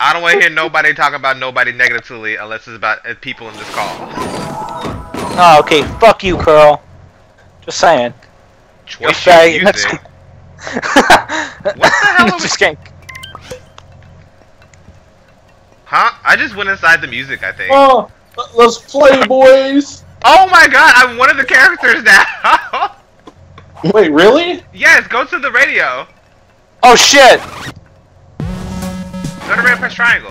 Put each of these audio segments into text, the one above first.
I don't want to hear nobody talk about nobody negatively unless it's about people in this call. Oh, okay. Fuck you, Carl. Just saying. Choice you using. What the hell are we... Huh? I just went inside the music, I think. Oh, let's play, boys! Oh my god, I'm one of the characters now! Wait, really? Yes, go to the radio. Oh shit! Go to radio, press triangle.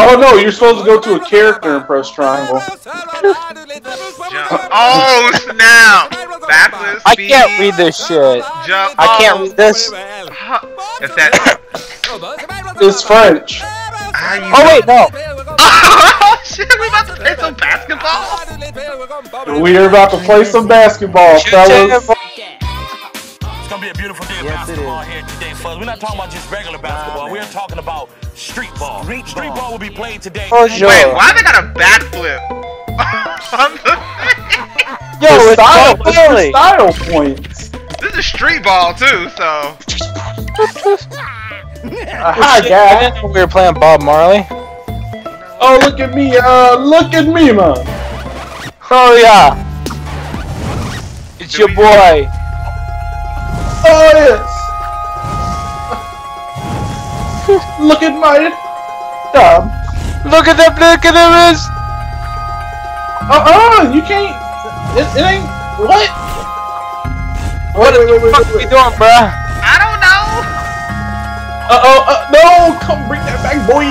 Oh no, you're supposed to go to a character and press triangle. Oh snap! Backwards speed. I can't read this shit. Jump. I can't read this. It's that. It's French. Oh wait, no. Oh shit, we're about to play some basketball. We're about to play some basketball, fellas. It's gonna be a beautiful day of basketball here today, fellas. We're not talking about just regular basketball. We're talking about street ball. Street ball will be played today. Oh, sure. Wait, why they got a backflip? Yo, it's style points. This is street ball too, so. Hi, guy. I didn't know we were playing Bob Marley. Oh, look at me, man. Oh, yeah. It's your boy. Oh, yes. Look at my thumb. Look at that blink in the wrist. Uh-uh, you can't. It ain't. What? What the fuck are you doing, bruh? I don't know. No! Come bring that back, boy!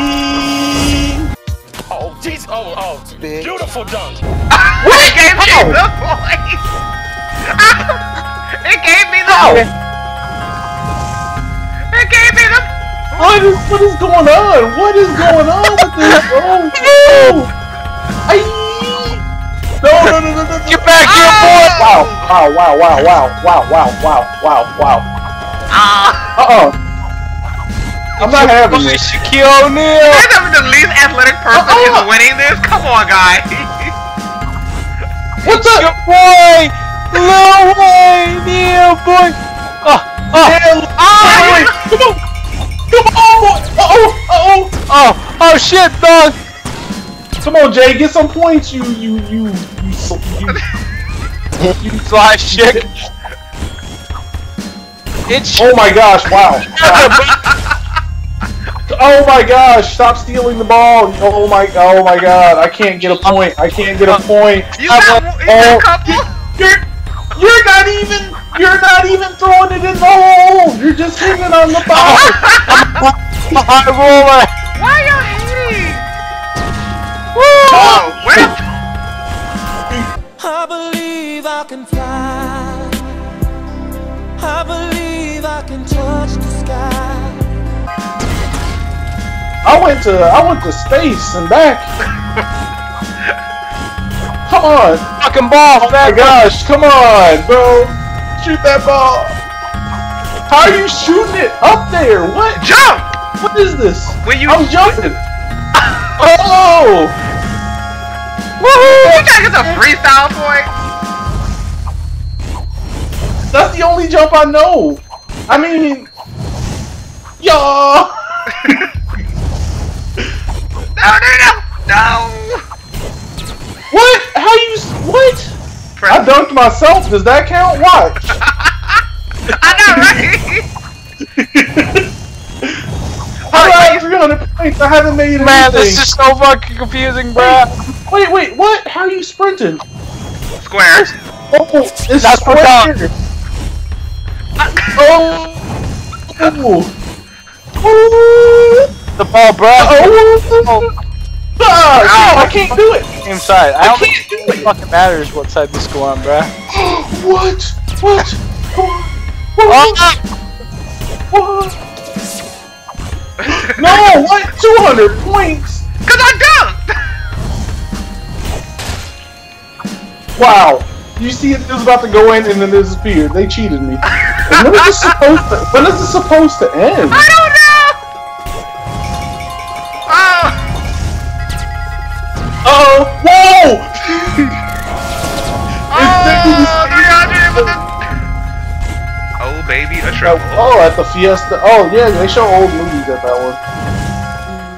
Oh, jeez! Oh, bitch. Beautiful dunk! What? It gave me the point! It gave me the point! It gave me the point! What is going on? What is going on with this? Oh, no! No! Get back here, boy! Wow! Uh-oh! I'm not having it. Shaquille O'Neal! Is that the least athletic person who's winning this? Come on, guys! What's up? Boy! Low way! Yeah, boy! Boy! Come on! Come on! Oh, shit, dog! Come on, Jay, get some points, you sly shit! Oh my gosh, wow! Oh my gosh! Stop stealing the ball! Oh my god! I can't get a point! I can't get a point! You're not even throwing it in the hole! You're just hitting on the ball! High roller! Why are you hating? I believe I can fly. I believe I can touch the sky. I went to space and back. Come on, fucking ball! Oh my gosh, come on, bro! Shoot that ball! How are you shooting it up there? What? Jump! What is this? I'm jumping. Oh! Woohoo! You gotta get the freestyle point. That's the only jump I know. I mean, y'all. No! What? How you? What? I dunked myself. Does that count? Watch. I know, right? I got 300 points. I haven't made anything. Man, this is so fucking confusing, bro. Wait, what? How are you sprinting? Square. Oh, it's that's square. The ball, bro. Oh. I can't do it! Same side. I don't think it fucking matters what side this go on, bruh. What? What? What? No! What? 200 points! Cause I dunked! Wow. You see it was about to go in and then it disappeared. They cheated me. When is it supposed to end? I don't know! Whoa! Oh, baby a trouble. Oh, at the Fiesta. Oh, yeah, they show old movies at that one.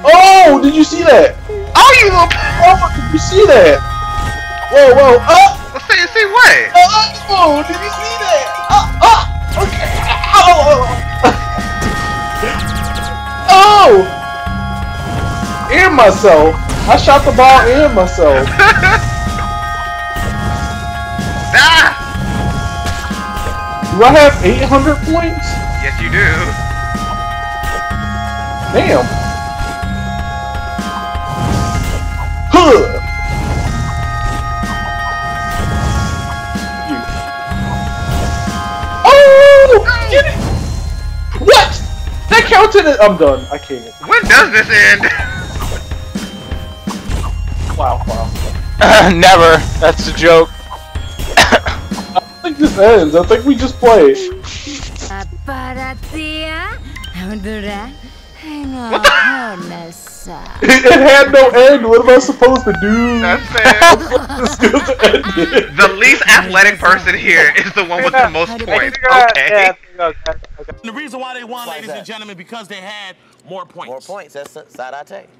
Oh, did you see that? Oh, you little. Oh, did you see that? Whoa, whoa. Say what? Oh, did you see that? Okay. Oh. Oh. In myself. I shot the ball in myself. Ah! Do I have 800 points? Yes, you do. Damn. Huh. You. Oh! Get it! What? That counted it. I'm done. I can't. When does this end? Wow, wow. Never. That's the joke. I think this ends. I think we just play. What the? It had no end. What am I supposed to do? That's it. The least athletic person here is the one with the most points. Okay. The reason why they won, ladies and gentlemen, because they had more points. More points. That's the side I take.